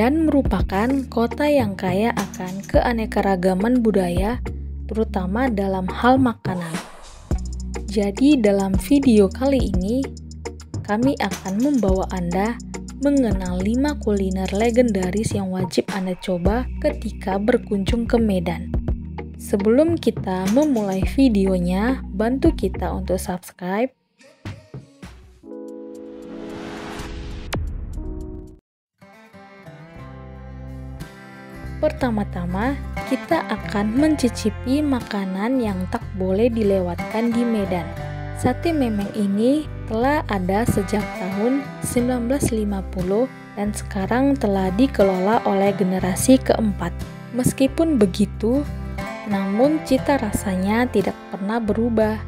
Medan merupakan kota yang kaya akan keanekaragaman budaya, terutama dalam hal makanan. Jadi dalam video kali ini, kami akan membawa Anda mengenal 5 kuliner legendaris yang wajib Anda coba ketika berkunjung ke Medan. Sebelum kita memulai videonya, bantu kita untuk subscribe. Pertama-tama, kita akan mencicipi makanan yang tak boleh dilewatkan di Medan. Sate Memek ini telah ada sejak tahun 1950 dan sekarang telah dikelola oleh generasi keempat. Meskipun begitu, namun cita rasanya tidak pernah berubah.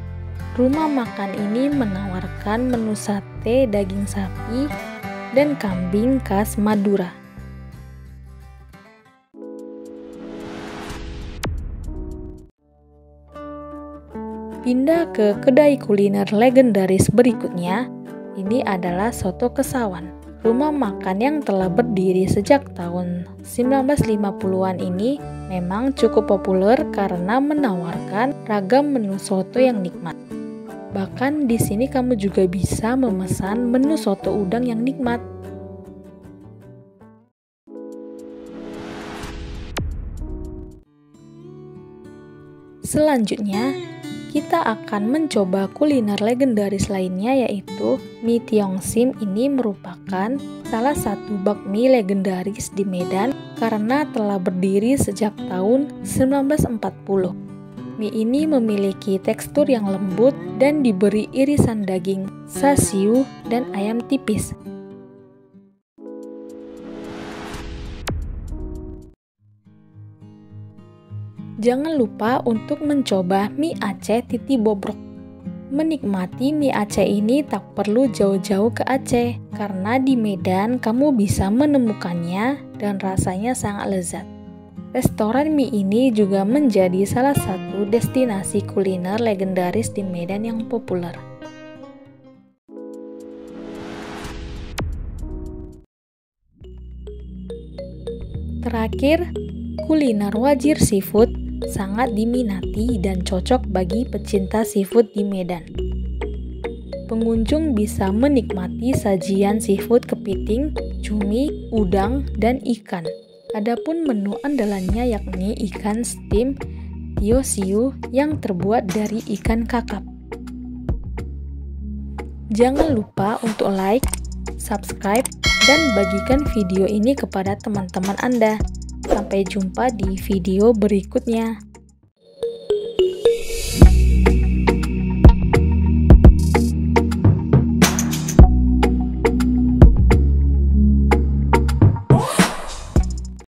Rumah makan ini menawarkan menu sate daging sapi dan kambing khas Madura. Pindah ke kedai kuliner legendaris berikutnya, ini adalah Soto Kesawan. Rumah makan yang telah berdiri sejak tahun 1950-an ini memang cukup populer karena menawarkan ragam menu soto yang nikmat. Bahkan di sini kamu juga bisa memesan menu soto udang yang nikmat. Selanjutnya, kita akan mencoba kuliner legendaris lainnya, yaitu mie Tiong Sim. Ini merupakan salah satu bakmi legendaris di Medan karena telah berdiri sejak tahun 1940. Mie ini memiliki tekstur yang lembut dan diberi irisan daging, sasiu, dan ayam tipis. Jangan lupa untuk mencoba mie Aceh Titi Bobrok. Menikmati mie Aceh ini tak perlu jauh-jauh ke Aceh, karena di Medan kamu bisa menemukannya dan rasanya sangat lezat. Restoran mie ini juga menjadi salah satu destinasi kuliner legendaris di Medan yang populer. Terakhir, kuliner wajir seafood sangat diminati dan cocok bagi pecinta seafood di Medan. Pengunjung bisa menikmati sajian seafood kepiting, cumi, udang, dan ikan. Adapun menu andalannya yakni ikan steam tiosiu yang terbuat dari ikan kakap. Jangan lupa untuk like, subscribe, dan bagikan video ini kepada teman-teman Anda. Sampai jumpa di video berikutnya.